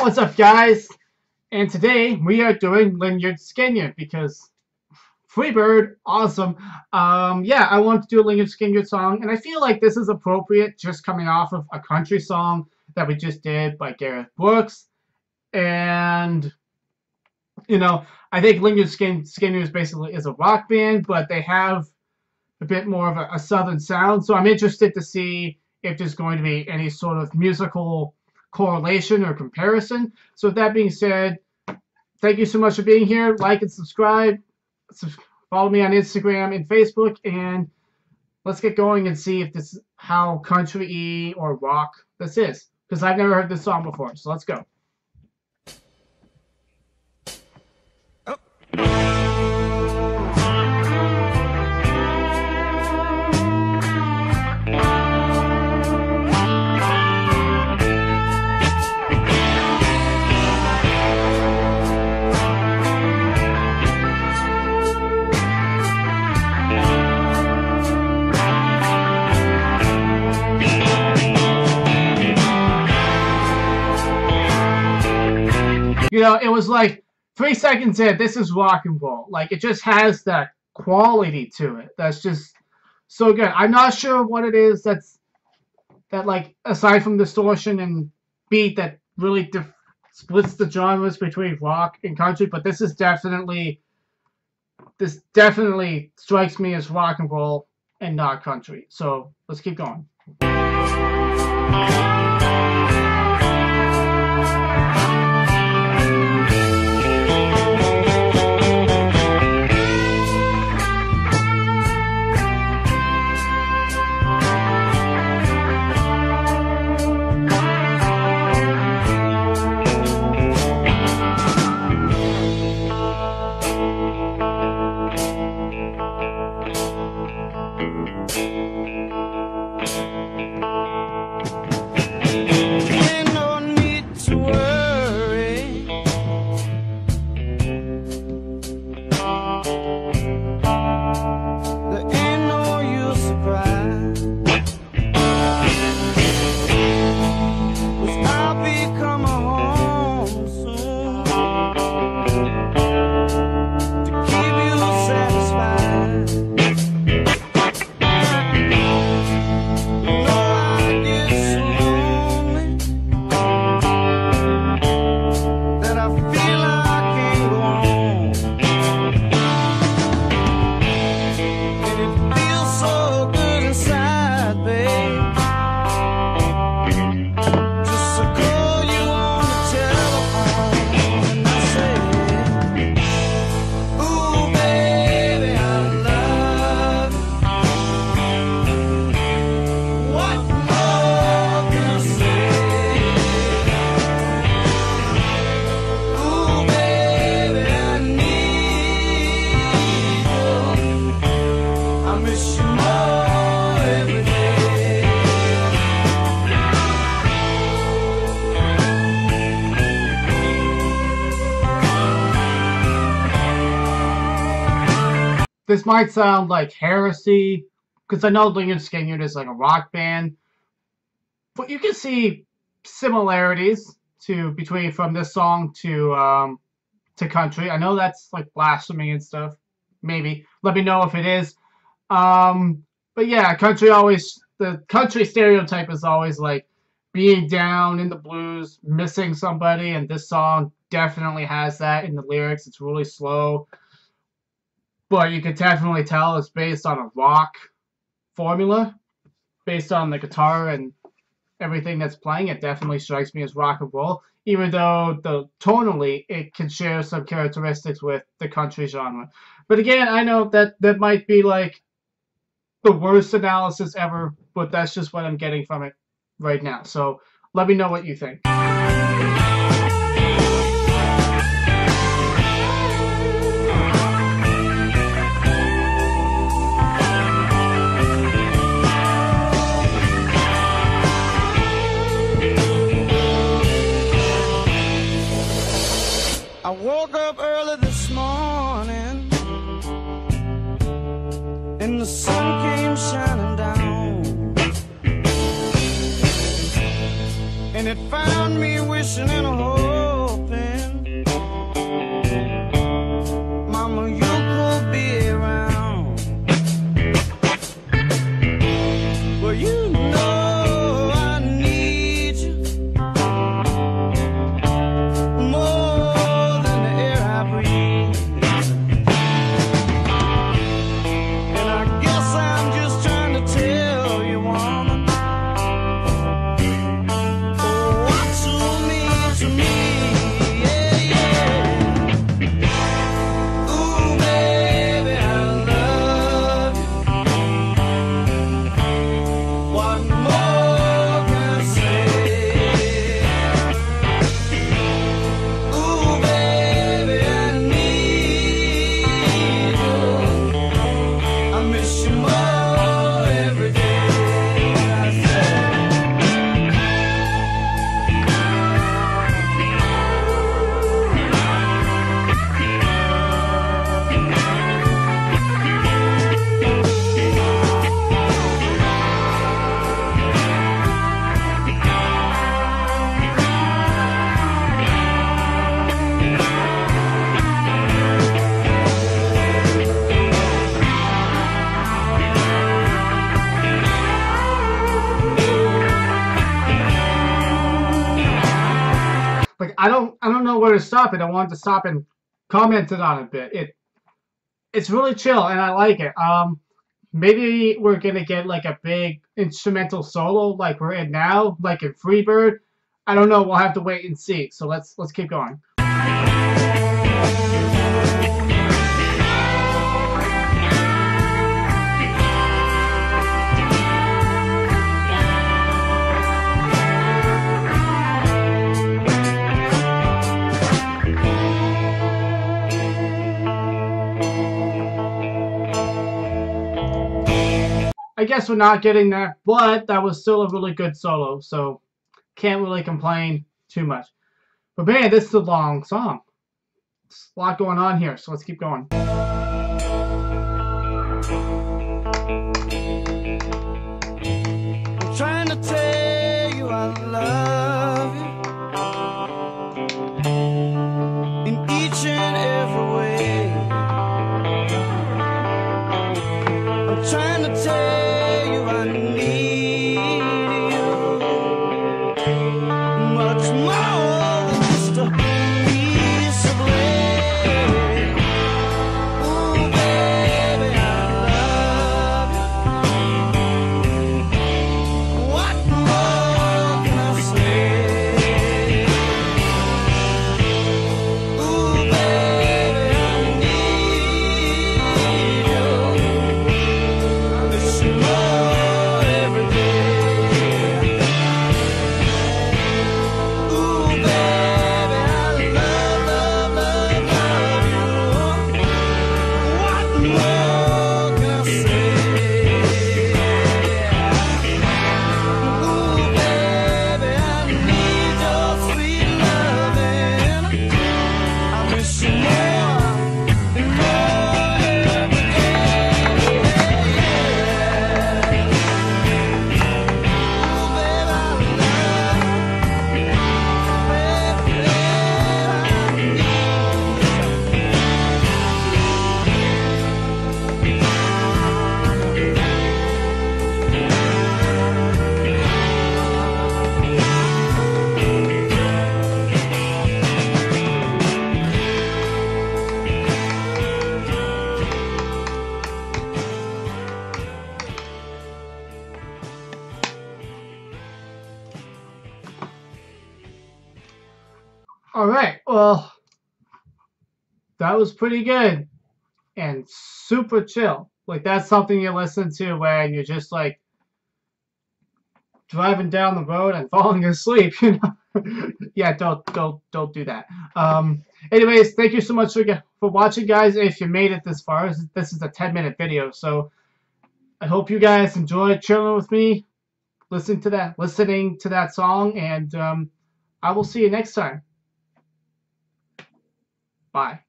What's up, guys? And today we are doing Lynyrd Skynyrd because Freebird, awesome. Yeah, I want to do a Lynyrd Skynyrd song, and I feel like this is appropriate just coming off of a country song that we just did by Gareth Brooks. And, you know, I think Lynyrd Skynyrd is basically a rock band, but they have a bit more of a southern sound. So I'm interested to see if there's going to be any sort of musical correlation or comparison. So with that being said, thank you so much for being here. Like and subscribe. Follow me on Instagram and Facebook, and let's get going and see if this is how country-y or rock this is, because I've never heard this song before. So let's go. You know, it was like 3 seconds in, this is rock and roll. Like, it just has that quality to it that's just so good. I'm not sure what it is that, like, aside from distortion and beat, that really splits the genres between rock and country, but this definitely strikes me as rock and roll and not country. So let's keep going. This might sound like heresy, because I know Lynyrd Skynyrd is like a rock band, but you can see similarities from this song to country. I know that's like blasphemy and stuff. Maybe let me know if it is. But yeah, the country stereotype is always like being down in the blues, missing somebody, and this song definitely has that in the lyrics. It's really slow. But you can definitely tell it's based on a rock formula, based on the guitar and everything that's playing. It definitely strikes me as rock and roll, even though tonally it can share some characteristics with the country genre. But again, I know that might be like the worst analysis ever, but that's just what I'm getting from it right now. So let me know what you think. I woke up early this morning, and the sun came shining down, and it found me wishing in a hole. like I don't know where to stop it. I wanted to stop and commented on it a bit. It's really chill and I like it. Maybe we're gonna get like a big instrumental solo like we're in now, like in Freebird. I don't know, we'll have to wait and see. So let's keep going. I guess we're not getting there, but that was still a really good solo, so can't really complain too much. But man, this is a long song. There's a lot going on here, so let's keep going. I'm trying to tell you I love you in each and every way. I'm trying to tell you that was pretty good and super chill. Like that's something you listen to when you're just like driving down the road and falling asleep, you know? Yeah, don't do that. Anyways, thank you so much for watching, guys. If you made it this far, this is a 10-minute video, so I hope you guys enjoyed chilling with me, listening to that song, and I will see you next time. Bye.